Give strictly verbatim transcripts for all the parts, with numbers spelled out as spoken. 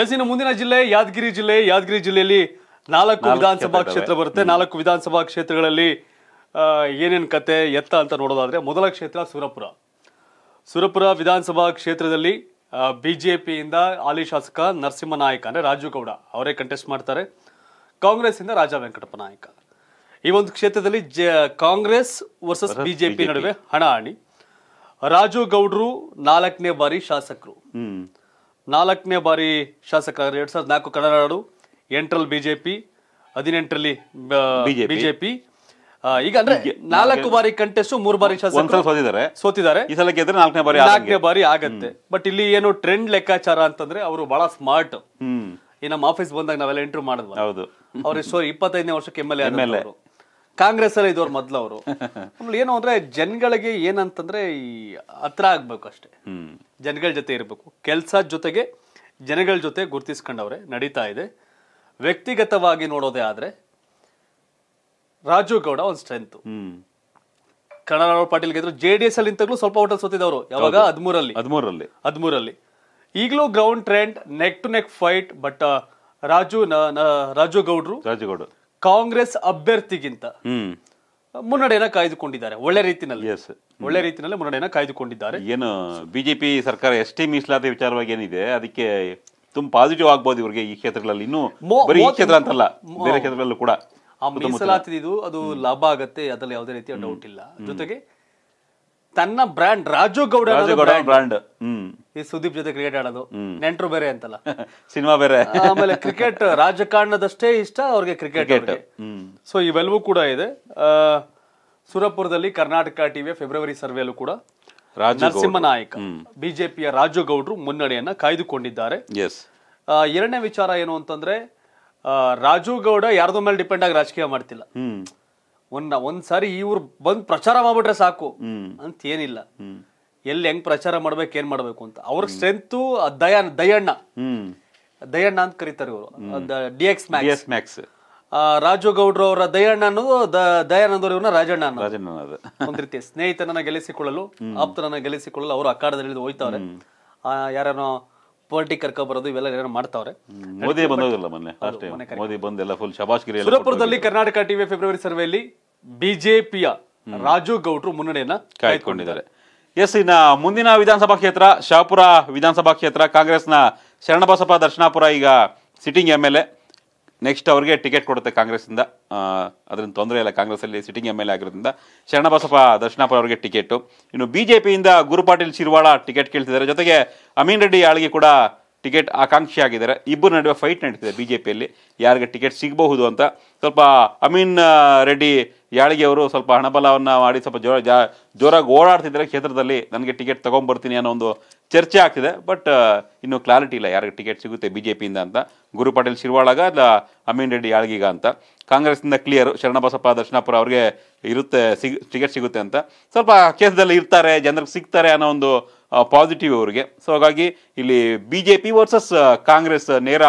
S ಇನ್ನು ಮುಂದಿನ ಜಿಲ್ಲೆ ಯಾದಗಿರಿ ಜಿಲ್ಲೆ ಯಾದಗಿರಿ ಜಿಲ್ಲೆಯಲ್ಲಿ ನಾಲ್ಕು ವಿಧಾನಸಭಾ ಕ್ಷೇತ್ರ ಬರುತ್ತೆ ನಾಲ್ಕು ವಿಧಾನಸಭಾ ಕ್ಷೇತ್ರಗಳಲ್ಲಿ ಏನೇನ್ ಕತೆ ಎತ್ತ ಅಂತ ನೋಡೋದಾದ್ರೆ ಮೊದಲ ಕ್ಷೇತ್ರ ಸುರಪುರ ಸುರಪುರ ವಿಧಾನಸಭಾ ಕ್ಷೇತ್ರದಲ್ಲಿ ಬಿಜೆಪಿ ಇಂದ ಹಾಲಿ ಶಾಸಕ ನರಸಿಂಹ ನಾಯಕ ಅಂದ್ರೆ ರಾಜು ಗೌಡ ಅವರೇ ಕಂಟೆಸ್ಟ್ ಮಾಡ್ತಾರೆ ಕಾಂಗ್ರೆಸ್ ಇಂದ ರಾಜ ವೆಂಕಟಪ್ಪ ನಾಯಕ ಈ ಒಂದು ಕ್ಷೇತ್ರದಲ್ಲಿ ಕಾಂಗ್ರೆಸ್ ವರ್ಸಸ್ ಬಿಜೆಪಿ ನಡುವೆ ಹಣಾಹಣಿ ರಾಜು ಗೌಡರು ನಾಲ್ಕನೇ ಬಾರಿ ಶಾಸಕರು ನಾಲ್ಕನೇ ಬಾರಿ ಶಾಸಕರಾಗಿ ಎರಡ್ ಸಾವಿರದ ನಾಲ್ಕು ಕನ್ನಡನಾಡು ಎಂಟರಲ್ಲಿ ಬಿಜೆಪಿ ಹದಿನೆಂಟರಲ್ಲಿ ಬಿಜೆಪಿ ಈಗ ಅಂದ್ರೆ ನಾಲ್ಕು ಬಾರಿ ಕಂಟೆಸ್ಟ್ ಮೂರು ಬಾರಿ ಶಾಸಕರು ಸೋತಿದ್ದಾರೆ ಸೋತಿದ್ದಾರೆ ಈ ಸಲ ಗೆದ್ರೆ ನಾಲ್ಕನೇ ಬಾರಿ ನಾಲ್ಕನೇ ಬಾರಿ ಆಗುತ್ತೆ ಬಟ್ ಇಲ್ಲಿ ಏನು ಟ್ರೆಂಡ್ ಲೆಕ್ಕಾಚಾರ ಅಂತಂದ್ರೆ ಅವರು ಬಹಳ ಸ್ಮಾರ್ಟ್ ಈ ನಮ್ಮ ಆಫೀಸ್ ಬಂದಾಗ ನಾವೆಲ್ಲ ಇಂಟರ್ವ್ಯೂ ಮಾಡಿದ್ವಿ ಹೌದು ಅವ್ರ ಸೋರಿ ಇಪ್ಪತ್ತೈದನೇ ವರ್ಷಕ್ಕೆ ಎಂಎಲ್ಎ ಆಗಿದ್ರು ಕಾಂಗ್ರೆಸ್ ಅಲ್ಲಿ ಇದ್ದವ್ರು ಮೊದ್ಲು ಅವರು ಆಮೇಲೆ ಏನು ಅಂದ್ರೆ ಜನಗಳಿಗೆ ಏನಂತಂದ್ರೆ ಈ ಹತ್ರ ಆಗ್ಬೇಕು ಅಷ್ಟೇ ಜನಗಳ ಜೊತೆ ಇರಬೇಕು ಕೆಲಸ ಜೊತೆಗೆ ಜನಗಳ ಜೊತೆ ಗುರ್ತಿಸ್ಕೊಂಡವ್ರೆ ನಡೀತಾ ಇದೆ ವ್ಯಕ್ತಿಗತವಾಗಿ ನೋಡೋದೇ ಆದ್ರೆ ರಾಜು ಗೌಡ ಒಂದು ಸ್ಟ್ರೆಂತ್ ಕನ್ನಡ ಪಾಟೀಲ್ ಗೆದ್ರು ಜೆ ಡಿ ಎಸ್ ಅಲ್ಲಿ ಇಂತಲೂ ಸ್ವಲ್ಪ ಹೋಟೆಲ್ ಸೋತಿದವರು ಯಾವಾಗ ಹದಿಮೂರಲ್ಲಿ ಹದಿಮೂರಲ್ಲಿ ಹದಿಮೂರಲ್ಲಿ ಈಗಲೂ ground trend neck to neck fight but Raju Raju ಗೌಡ್ರು ರಾಜು ಗೌಡ ಕಾಂಗ್ರೆಸ್ ಅಭ್ಯರ್ಥಿಗಿಂತ ಮುನ್ನಡೆಯನ್ನ ಕಾಯ್ದುಕೊಂಡಿದ್ದಾರೆ ಒಳ್ಳೆ ರೀತಿಯಲ್ಲಿ ಒಳ್ಳೆ ರೀತಿಯಲ್ಲಿ ಮುನ್ನಡೆಯನ್ನ ಕಾಯ್ದುಕೊಂಡಿದ್ದಾರೆ ಏನು ಬಿಜೆಪಿ ಸರ್ಕಾರ ಎಷ್ಟೇ ಮೀಸಲಾತಿ ವಿಚಾರವಾಗಿ ಏನಿದೆ ಅದಕ್ಕೆ ತುಂಬ ಪಾಸಿಟಿವ್ ಆಗ್ಬೋದು ಇವರಿಗೆ ಈ ಕ್ಷೇತ್ರಗಳಲ್ಲಿ ಇನ್ನೂ ಬರೀ ಈ ಕ್ಷೇತ್ರ ಅಂತಲ್ಲ ಬೇರೆ ಕ್ಷೇತ್ರಗಳಲ್ಲೂ ಕೂಡ ಆ ಮೀಸಲಾತಿ ಇದು ಅದು ಲಾಭ ಆಗತ್ತೆ ಅದರಲ್ಲಿ ಯಾವುದೇ ರೀತಿಯ ಡೌಟ್ ಇಲ್ಲ ಜೊತೆಗೆ ತನ್ನ ಬ್ರ್ಯಾಂಡ್ ರಾಜು ಗೌಡ ಬ್ರ್ಯಾಂಡ್ ಈ ಸುದೀಪ್ ಜೊತೆ ಕ್ರಿಕೆಟ್ ಆಡೋದು ನೆಂಟರು ಬೇರೆ ಅಂತಲ್ಲ ಸಿನಿಮಾ ಬೇರೆ ಆಮೇಲೆ ಕ್ರಿಕೆಟ್ ರಾಜಕಾರಣದಷ್ಟೇ ಇಷ್ಟ ಅವ್ರಿಗೆ ಕ್ರಿಕೆಟ್ ಸೊ ಇವೆಲ್ಲವೂ ಕೂಡ ಇದೆ ಸುರಪುರದಲ್ಲಿ ಕರ್ನಾಟಕ ಟಿವಿಯ ಫೆಬ್ರವರಿ ಸರ್ವೆಯಲ್ಲೂ ಕೂಡ ನರಸಿಂಹ ನಾಯಕ ಬಿಜೆಪಿಯ ರಾಜು ಗೌಡ್ರು ಮುನ್ನಡೆಯನ್ನ ಕಾಯ್ದುಕೊಂಡಿದ್ದಾರೆ ಎರಡನೇ ವಿಚಾರ ಏನು ಅಂತಂದ್ರೆ ರಾಜು ಗೌಡ ಯಾರ್ದೋ ಮೇಲೆ ಡಿಪೆಂಡ್ ಆಗಿ ರಾಜಕೀಯ ಮಾಡ್ತಿಲ್ಲ ಒಂದ್ ಒಂದ್ಸಾರಿ ಇವ್ರು ಬಂದ್ ಪ್ರಚಾರ ಮಾಡ್ಬಿಟ್ರೆ ಸಾಕು ಅಂತ ಏನಿಲ್ಲ ಎಲ್ಲಿ ಹೆಂಗ್ ಪ್ರಚಾರ ಮಾಡ್ಬೇಕು ಏನ್ ಮಾಡ್ಬೇಕು ಅಂತ ಅವ್ರ ಸ್ಟ್ರೆಂತ್ ದಯ ದಯಣ್ಣ ದಯಣ್ಣ ಅಂತ ಕರೀತಾರೆ ಇವರು D X max max Raju ಗೌಡ್ರು ಅವರ ದಯಣ್ಣ ಅನ್ನೋದು ದಯಾನಂದ್ ಅವ್ರವ್ರನ್ನ ರಾಜಣ್ಣ ಅನ್ನೋದು ಒಂದ್ ರೀತಿ ಸ್ನೇಹಿತನನ್ನ ಗೆಲ್ಲಿಸಿಕೊಳ್ಳಲು ಆಪ್ತನನ್ನ ಗೆಲ್ಲಿಸಿಕೊಳ್ಳಲು ಅವರು ಅಖಾಡದಲ್ಲಿ ಹೋಯ್ತವ್ರೆ ಆ ಯಾರನೋ ಪೊಲಿಟಿಕ್ ಕರ್ಕೊ ಬರೋದು ಇವೆಲ್ಲ ಏನೋ ಮಾಡ್ತಾವ್ರೆ ಮೋದಿ ಬಂದೋದಿಲ್ಲ ಮೊನ್ನೆ ಮೋದಿ ಬಂದೆಲ್ಲ ಫುಲ್ ಶಬಾಷ್ಗಿರಿ ಸುರಪುರದಲ್ಲಿ ಕರ್ನಾಟಕ ಟಿವಿ ಫೆಬ್ರವರಿ ಸರ್ವೆಯಲ್ಲಿ ಬಿಜೆಪಿಯ ರಾಜು ಗೌಡ್ರು ಮುನ್ನಡೆಯನ್ನ ಕಾಯ್ದುಕೊಂಡಿದ್ದಾರೆ ಎಸ್ ಇನ್ನ ಮುಂದಿನ ವಿಧಾನಸಭಾ ಕ್ಷೇತ್ರ ಶಾಪುರ ವಿಧಾನಸಭಾ ಕ್ಷೇತ್ರ ಕಾಂಗ್ರೆಸ್ನ ಶರಣಬಸಪ್ಪ ದರ್ಶನಾಪುರ ಈಗ sitting M L A next ಅವ್ರಿಗೆ ಟಿಕೆಟ್ ಕೊಡುತ್ತೆ ಕಾಂಗ್ರೆಸ್ನಿಂದ ಅದರಿಂದ ತೊಂದರೆ ಇಲ್ಲ ಕಾಂಗ್ರೆಸ್ಸಲ್ಲಿ ಸಿಟ್ಟಿಂಗ್ ಎಮ್ ಎಲ್ ಎ ಆಗಿರೋದ್ರಿಂದ ಶರಣಬಸಪ್ಪ ದರ್ಶನಾಪುರ ಅವರಿಗೆ ಟಿಕೆಟು ಇನ್ನು ಬಿ ಜೆ ಪಿಯಿಂದ ಗುರುಪಾಟೀಲ್ ಶಿರವಾಳ ಟಿಕೆಟ್ ಕೇಳ್ತಿದ್ದಾರೆ ಜೊತೆಗೆ ಅಮೀನ್ ರೆಡ್ಡಿ ಆಳಿಗೆ ಕೂಡ ಟಿಕೆಟ್ ಆಕಾಂಕ್ಷಿ ಆಗಿದ್ದಾರೆ ಇಬ್ಬರು ನಡುವೆ ಫೈಟ್ ನಡೀತಿದೆ ಬಿ ಜೆ ಪಿಯಲ್ಲಿ ಯಾರಿಗೆ ಟಿಕೆಟ್ ಸಿಗಬಹುದು ಅಂತ ಸ್ವಲ್ಪ ಅಮೀನ್ ರೆಡ್ಡಿ ಯಾಳಿಗೆ ಅವರು ಸ್ವಲ್ಪ ಹಣಬಲವನ್ನು ಮಾಡಿ ಸ್ವಲ್ಪ ಜೋರ ಜಾ ಜೋರಾಗಿ ಓಡಾಡ್ತಿದ್ದಾರೆ ಕ್ಷೇತ್ರದಲ್ಲಿ ನನಗೆ ಟಿಕೆಟ್ ತೊಗೊಂಡ್ಬರ್ತೀನಿ ಅನ್ನೋ ಒಂದು ಚರ್ಚೆ ಆಗ್ತಿದೆ ಬಟ್ ಇನ್ನೂ ಕ್ಲಾರಿಟಿ ಇಲ್ಲ ಯಾರಿಗೆ ಟಿಕೆಟ್ ಸಿಗುತ್ತೆ ಬಿ ಜೆ ಪಿಯಿಂದ ಅಂತ ಗುರುಪಾಟೀಲ್ ಶಿರವಾಳಗ ಇಲ್ಲ ಅಮೀನ್ ರೆಡ್ಡಿ ಯಾಳ್ಗೀಗ ಅಂತ ಕಾಂಗ್ರೆಸ್ನಿಂದ ಕ್ಲಿಯರು ಶರಣಬಸಪ್ಪ ದರ್ಶನಾಪುರ ಅವ್ರಿಗೆ ಇರುತ್ತೆ ಸಿಗ್ ಟಿಕೆಟ್ ಸಿಗುತ್ತೆ ಅಂತ ಸ್ವಲ್ಪ ಕೇಸದಲ್ಲಿ ಇರ್ತಾರೆ ಜನರಿಗೆ ಸಿಗ್ತಾರೆ ಅನ್ನೋ ಒಂದು ಪಾಸಿಟಿವ್ ಅವ್ರಿಗೆ ಸೊ ಹಾಗಾಗಿ ಇಲ್ಲಿ B J P versus Congress ನೇರ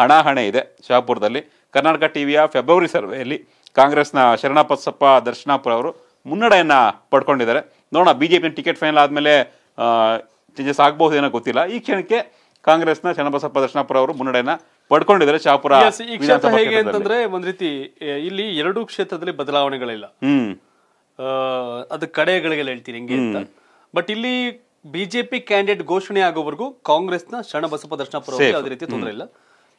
ಹಣಾಹಣೆ ಇದೆ ಶಾಪುರದಲ್ಲಿ ಕರ್ನಾಟಕ ಟಿವಿಯ ಫೆಬ್ರವರಿ ಸರ್ವೆಯಲ್ಲಿ ಕಾಂಗ್ರೆಸ್ನ ಶರಣಬಸಪ್ಪ ದರ್ಶನಾಪುರ ಅವರು ಮುನ್ನಡೆಯನ್ನು ಪಡ್ಕೊಂಡಿದ್ದಾರೆ ನೋಡೋಣ ಬಿ ಜೆ ಪಿನ ಟಿಕೆಟ್ ಫೈನಲ್ ಆದಮೇಲೆ ಚೇಂಜಸ್ ಆಗಬಹುದು ಏನೋ ಗೊತ್ತಿಲ್ಲ ಈ ಕ್ಷಣಕ್ಕೆ ಕಾಂಗ್ರೆಸ್ನ ಶರಣಬಸಪ್ಪ ದರ್ಶನಾಪುರ ಅವರು ಮುನ್ನಡೆಯನ್ನು ಪಡ್ಕೊಂಡಿದ್ದಾರೆ ಶಾಪುರ ಈ ಕ್ಷೇತ್ರ ಹೇಗೆ ಅಂತಂದ್ರೆ ಒಂದ್ ರೀತಿ ಇಲ್ಲಿ ಎರಡೂ ಕ್ಷೇತ್ರದಲ್ಲಿ ಬದಲಾವಣೆಗಳಿಲ್ಲ ಹ್ಮ್ ಅದು ಕಡೆಗಳಿಗೆಲ್ಲ ಹೇಳ್ತೀನಿ ಹಿಂಗೆ ಅಂತ ಬಟ್ ಇಲ್ಲಿ ಬಿಜೆಪಿ ಕ್ಯಾಂಡಿಡೇಟ್ ಘೋಷಣೆ ಆಗೋವರೆಗೂ ಕಾಂಗ್ರೆಸ್ನ ಶರಣಬಸಪ್ಪ ದರ್ಶನಾಪುರ ಅವರು ಯಾವುದೇ ರೀತಿ ತೊಂದರೆ ಇಲ್ಲ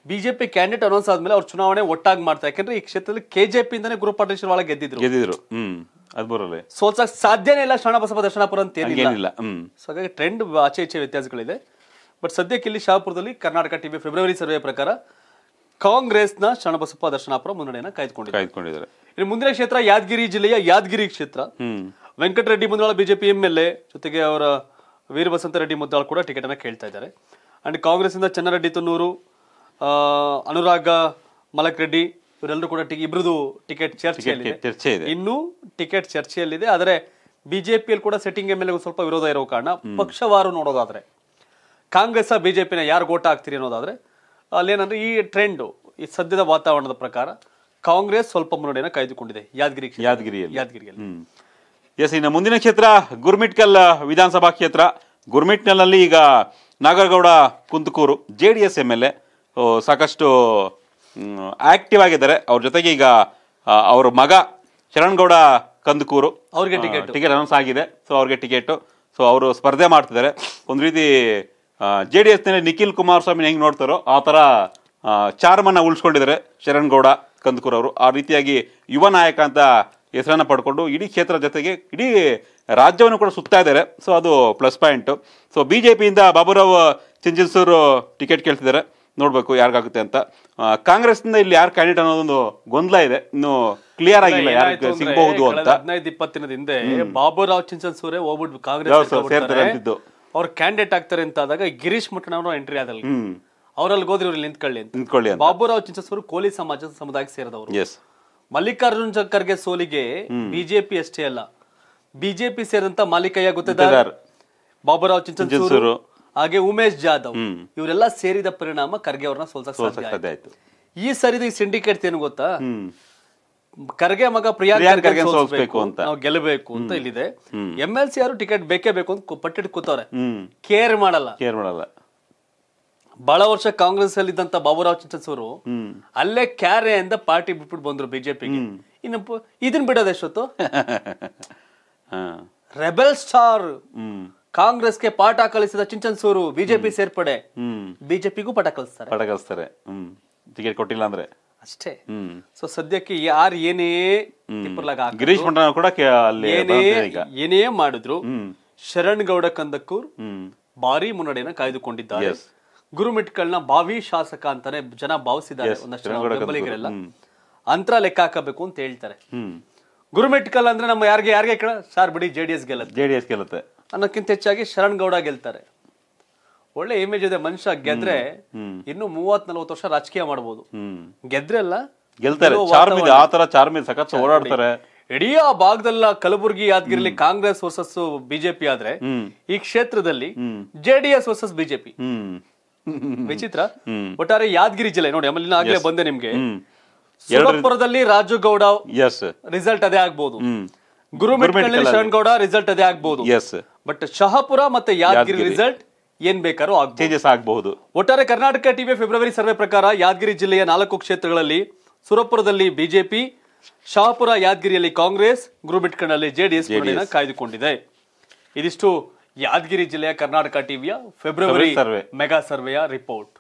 ಬಿಜೆಪಿ ಕ್ಯಾಂಡಿಡೇಟ್ ಅನೌನ್ಸ್ ಆದ್ಮೇಲೆ ಅವ್ರು ಚುನಾವಣೆ ಒಟ್ಟಾಗಿ ಮಾಡ್ತಾರೆ ಯಾಕಂದ್ರೆ ಈ ಕ್ಷೇತ್ರದಲ್ಲಿ ಕೆಜೆಪಿ ಇಂದಾನೆ ಗುರುಪಾಟೀಲ್ ಶಿರವಾಳ ಗೆದ್ದಿದ್ರು ಗೆದ್ದಿದ್ರು ಹ್ಮ್ ಸೋಲ್ಸಕ್ ಸಾಧ್ಯನೇ ಇಲ್ಲ ಶರಣಬಸಪ್ಪ ದರ್ಶನಾಪುರ ಅಂತ ಏನಿಲ್ಲ ಸೊ ಹಾಗಾಗಿ ಟ್ರೆಂಡ್ ಆಚೆ ಈಚೆ ವ್ಯತ್ಯಾಸಗಳಿದೆ ಬಟ್ ಸದ್ಯಕ್ಕೆ ಇಲ್ಲಿ ಶಾಪುರದಲ್ಲಿ ಕರ್ನಾಟಕ ಟಿವಿ ಫೆಬ್ರವರಿ ಸರ್ವೆ ಪ್ರಕಾರ ಕಾಂಗ್ರೆಸ್ನ ಶರಣಬಸಪ್ಪ ದರ್ಶನಾಪುರ ಮುನ್ನಡೆಯನ್ನ ಕಾಯ್ದುಕೊಂಡಿದ್ದಾರೆ ಇನ್ನು ಮುಂದಿನ ಕ್ಷೇತ್ರ ಯಾದಗಿರಿ ಜಿಲ್ಲೆಯ ಯಾದಗಿರಿ ಕ್ಷೇತ್ರ Venkata Reddy Mudnal BJP M L A ಜೊತೆಗೆ ಅವರ ವೀರ್ ವಸಂತ ರೆಡ್ಡಿ ಮುದ್ನಾಳ ಕೂಡ ಟಿಕೆಟ್ ಅನ್ನ ಕೇಳ್ತಾ ಇದ್ದಾರೆ ಅಂಡ್ ಕಾಂಗ್ರೆಸ್ ಇಂದ ಚೆನ್ನ ರೆಡ್ಡಿ ತನ್ನುರು ಅನುರಾಗ ಮಲಕ್ ರೆಡ್ಡಿ ಇವರೆಲ್ಲರೂ ಕೂಡ ಇಬ್ರದು ಟಿಕೆಟ್ ಚರ್ಚೆಯಲ್ಲಿದೆ ಇನ್ನು ಟಿಕೆಟ್ ಚರ್ಚೆಯಲ್ಲಿದೆ ಆದರೆ ಬಿಜೆಪಿಯಲ್ಲಿ ಕೂಡ ಸೆಟ್ಟಿಂಗ್ ಎಂ ಎಲ್ ಎ ಸ್ವಲ್ಪ ವಿರೋಧ ಇರೋ ಕಾರಣ ಪಕ್ಷವಾರು ನೋಡೋದಾದ್ರೆ ಕಾಂಗ್ರೆಸ್ ಬಿಜೆಪಿನ ಯಾರು ಓಟ್ ಆಗ್ತೀರಿ ಅನ್ನೋದಾದ್ರೆ ಅಲ್ಲೇನಂದ್ರೆ ಈ ಟ್ರೆಂಡು ಈ ಸದ್ಯದ ವಾತಾವರಣದ ಪ್ರಕಾರ ಕಾಂಗ್ರೆಸ್ ಸ್ವಲ್ಪ ಮುನ್ನಡೆಯನ್ನು ಕಾಯ್ದುಕೊಂಡಿದೆ ಯಾದಗಿರಿ ಯಾದಗಿರಿಯಲ್ಲಿ ಯಾದಗಿರಿಯಲ್ಲಿ ಎಸ್ ಇನ್ನು ಮುಂದಿನ ಕ್ಷೇತ್ರ ಗುರ್ಮಿಟ್ಕಲ್ ವಿಧಾನಸಭಾ ಕ್ಷೇತ್ರ ಗುರ್ಮಿಟ್ಕಲ್ನಲ್ಲಿ ಈಗ ನಾಗರಗೌಡ Kunthakur J D S M L A ಸಾಕಷ್ಟು ಆಕ್ಟಿವ್ ಆಗಿದ್ದಾರೆ. ಅವರ ಜೊತೆಗೆ ಈಗ ಅವರ ಮಗ ಶರಣ್ ಗೌಡ ಕಂದಕೂರು ಅವರಿಗೆ ಟಿಕೆಟ್ ಟಿಕೆಟ್ ಅನೌನ್ಸ್ ಆಗಿದೆ. ಸೊ ಅವರಿಗೆ ಟಿಕೆಟ್, ಸೊ ಅವರು ಸ್ಪರ್ಧೆ ಮಾಡ್ತಿದ್ದಾರೆ. ಒಂದು ರೀತಿ ಜೆ ಡಿ ಎಸ್ನಲ್ಲಿ ನಿಖಿಲ್ ಕುಮಾರ್ ಸ್ವಾಮಿ ಹೆಂಗೆ ನೋಡ್ತಾರೋ ಆ ಥರ ಚಾರ್ಮನ್ನ ಉಳಿಸ್ಕೊಂಡಿದ್ದಾರೆ ಶರಣ್ ಗೌಡ ಕಂದಕೂರು ಅವರು. ಆ ರೀತಿಯಾಗಿ ಯುವ ನಾಯಕ ಅಂತ ಹೆಸರನ್ನು ಪಡ್ಕೊಂಡು ಇಡೀ ಕ್ಷೇತ್ರ ಜೊತೆಗೆ ಇಡೀ ರಾಜ್ಯವನ್ನು ಕೂಡ ಸುತ್ತಾ ಇದ್ದಾರೆ. ಸೊ ಅದು plus point. So B J ಪಿಯಿಂದ ಬಾಬೂರಾವ್ ಚಿಂಚನಸೂರ್ ಟಿಕೆಟ್ ಕೇಳ್ತಿದ್ದಾರೆ, ನೋಡಬೇಕು ಯಾರಿಗಾಗುತ್ತೆ ಅಂತ. ಕಾಂಗ್ರೆಸ್ನಿಂದ ಇಲ್ಲಿ ಯಾರು ಕ್ಯಾಂಡಿಡೇಟ್ ಅನ್ನೋದೊಂದು ಗೊಂದಲ ಇದೆ, ಇನ್ನು ಕ್ಲಿಯರ್ ಆಗಿಲ್ಲ ಯಾರು ಸಿಗಬಹುದು ಅಂತ. ಹದಿನೈದು ಇಪ್ಪತ್ತು ದಿನದ ಹಿಂದೆ ಬಾಬೂರಾವ್ ಚಿಂಚನಸೂರೇ ಹೋಗ್ಬಿಟ್ಟು ಕಾಂಗ್ರೆಸ್ ಸೇರ್ತಾರೆ ಅವ್ರು ಕ್ಯಾಂಡಿಡೇಟ್ ಆಗ್ತಾರೆ ಅಂತ ಆದಾಗ ಗಿರೀಶ್ ಮಠಣ ಅವರು ಎಂಟ್ರಿ ಆದಲ್ಲ, ಅವ್ರಲ್ಲಿ ಹೋದ್ರೆ ಇವ್ರಲ್ಲಿ ನಿಂತ್ಕೊಳ್ಳಿ ನಿಂತ್ಕೊಳ್ಳಿ. ಬಾಬೂರಾವ್ ಚಿಂಚನಸೂರು ಕೋಲಿ ಸಮಾಜ ಸಮುದಾಯಕ್ಕೆ ಸೇರಿದವರು. ಮಲ್ಲಿಕಾರ್ಜುನ್ ಖರ್ಗೆ ಸೋಲಿಗೆ ಬಿಜೆಪಿ ಅಷ್ಟೇ ಅಲ್ಲ, ಬಿಜೆಪಿ ಸೇರಿದಂತ ಮಾಲಿಕಯ್ಯ ಗುತ್ತೇದಾರ್, ಬಾಬೂರಾವ್ ಚಿಂಚನಸೂರು ಹಾಗೆ ಉಮೇಶ್ ಜಾಧವ್ ಇವರೆಲ್ಲ ಸೇರಿದ ಪರಿಣಾಮ ಖರ್ಗೆ ಅವ್ರನ್ನ ಸೋಲ್ಸಕ್ ಸಾಧ್ಯ ಆಯ್ತು. ಈ ಸರಿದ ಈ ಸಿಂಡಿಕೇಟ್ ಏನು ಗೊತ್ತಾ, ಖರ್ಗೆ ಮಗ ಪ್ರಿಯಾಂಕ್ ಖರ್ಗೆ ಸೋಲ್ಸ್ಬೇಕು ಅಂತ, ನಾವು ಗೆಲ್ಲಬೇಕು ಅಂತ ಇಲ್ಲಿದೆ. ಎಂ ಎಲ್ ಸಿ ಯಾರು ಟಿಕೆಟ್ ಬೇಕೇ ಬೇಕು ಅಂತ ಪಟ್ಟಿಟ್ ಕೂತವ್ರೆ, ಕೇರ್ ಮಾಡಲ್ಲ ಕೇರ್ ಮಾಡಲ್ಲ ಬಹಳ ವರ್ಷ ಕಾಂಗ್ರೆಸ್ ಅಲ್ಲಿ ಇದ್ದಂತ ಬಾಬೂರಾವ್ ಚಿಂಚನಸೂರು ಅಲ್ಲೇ ಕ್ಯಾರೆಯಿಂದ ಪಾರ್ಟಿ ಬಿಟ್ಬಿಟ್ಟು ಬಂದ್ರು ಬಿಜೆಪಿಗೆ. ಇನ್ನು ಇದನ್ ಬಿಡೋದು ಎಷ್ಟೊತ್ತು, ರೆಬೆಲ್ ಸ್ಟಾರ್ ಕಾಂಗ್ರೆಸ್ಗೆ ಪಾಠ ಕಲಿಸಿದ ಚಿಂಚನಸೂರು ಬಿಜೆಪಿ ಸೇರ್ಪಡೆ, ಬಿಜೆಪಿಗೂ ಪಾಠ ಕಲಿಸ್ತಾರೆ ಪಾಠ ಕಲಿಸ್ತಾರೆ ಟಿಕೆಟ್ ಕೊಟ್ಟಿಲ್ಲ ಅಂದ್ರೆ ಅಷ್ಟೇ. ಸೊ ಸದ್ಯಕ್ಕೆ ಯಾರು ಏನೇ ಗಿರೀಶ್ ಮಠಣ ಕೂಡ ಏನೇ ಮಾಡಿದ್ರು ಶರಣ್ ಗೌಡ ಕಂದಕೂರ್ ಭಾರಿ ಮುನ್ನಡೆಯನ್ನು ಕಾಯ್ದುಕೊಂಡಿದ್ದಾರೆ. ಗುರುಮಿಟ್ಗಳನ್ನ ಬಾವಿ ಶಾಸಕ ಅಂತಾನೆ ಜನ ಭಾವಿಸಿದ್ದಾರೆ, ಒಂದಷ್ಟು ಬೆಂಬಲಿಗರೆಲ್ಲ ಅಂತರ ಲೆಕ್ಕ ಹಾಕಬೇಕು ಅಂತ ಹೇಳ್ತಾರೆ. ಗುರುಮಿಟ್ಕಲ್ ಅಂದ್ರೆ ನಮ್ಮ ಯಾರಿಗೆ ಯಾರಿಗೆ ಕೇಳ ಸಾರ್ ಬಿಡಿ ಜೆಡಿಎಸ್ ಗೆಲ್ಲ ಜೆಡಿಎಸ್ ಗೆಲ್ಲುತ್ತೆ ಅನ್ನೋಕ್ಕಿಂತ ಹೆಚ್ಚಾಗಿ ಶರಣ್ ಗೌಡ ಗೆಲ್ತಾರೆ. ಒಳ್ಳೆ ಇಮೇಜ್ ಇದೆ, ಮನುಷ್ಯ ಗೆದ್ರೆ ಇನ್ನು ಮೂವತ್ ನಲ್ವತ್ತು ವರ್ಷ ರಾಜಕೀಯ ಮಾಡಬಹುದು, ಗೆದ್ರೆಲ್ಲ ಗೆಲ್ತಾರೆ ಓಡಾಡ್ತಾರೆ. ಇಡೀ ಆ ಭಾಗದಲ್ಲ ಕಲಬುರಗಿ ಯಾದಗಿರಿಲಿ ಕಾಂಗ್ರೆಸ್ ವರ್ಸಸ್ ಬಿಜೆಪಿ ಆದ್ರೆ ಈ ಕ್ಷೇತ್ರದಲ್ಲಿ ಜೆಡಿಎಸ್ ವರ್ಸಸ್ ಬಿಜೆಪಿ, ವಿಚಿತ್ರ. ಒಟ್ಟಾರೆ ಯಾದಗಿರಿ ಜಿಲ್ಲೆ ನೋಡಿ, ಆಮೇಲೆ ಆಗ್ಲೇ ಬಂದೆ ನಿಮ್ಗೆ, ಸುರಪುರದಲ್ಲಿ ರಾಜು ಗೌಡ ರಿಸಲ್ಟ್ ಅದೇ ಆಗ್ಬಹುದು, ಗುರುಮಿಟ್ಕಲ್ಲಿ ಶರಣ್ ಗೌಡ ರಿಸಲ್ಟ್ ಅದೇ ಆಗ್ಬಹುದು, ಬಟ್ ಶಹಾಪುರ ಮತ್ತೆ ಯಾದಗಿರಿ ರಿಸಲ್ಟ್ ಏನ್ ಬೇಕಾದ್ರೂ ಆಗಬಹುದು. ಒಟ್ಟಾರೆ ಕರ್ನಾಟಕ ಟಿವಿಯ ಫೆಬ್ರವರಿ ಸರ್ವೆ ಪ್ರಕಾರ ಯಾದಗಿರಿ ಜಿಲ್ಲೆಯ ನಾಲ್ಕು ಕ್ಷೇತ್ರಗಳಲ್ಲಿ ಸುರಪುರದಲ್ಲಿ ಬಿಜೆಪಿ, ಶಹಾಪುರ ಯಾದಗಿರಿಯಲ್ಲಿ ಕಾಂಗ್ರೆಸ್, ಗುರುಮಿಟ್ಕಲ್ಲಿ ಜೆಡಿಎಸ್ ಕಾಯ್ದುಕೊಂಡಿದೆ. ಇದಿಷ್ಟು ಯಾದಗಿರಿ ಜಿಲ್ಲೆಯ ಕರ್ನಾಟಕ ಟಿವಿಯ ಫೆಬ್ರವರಿ ಮೆಗಾ ಸರ್ವೆಯ ರಿಪೋರ್ಟ್.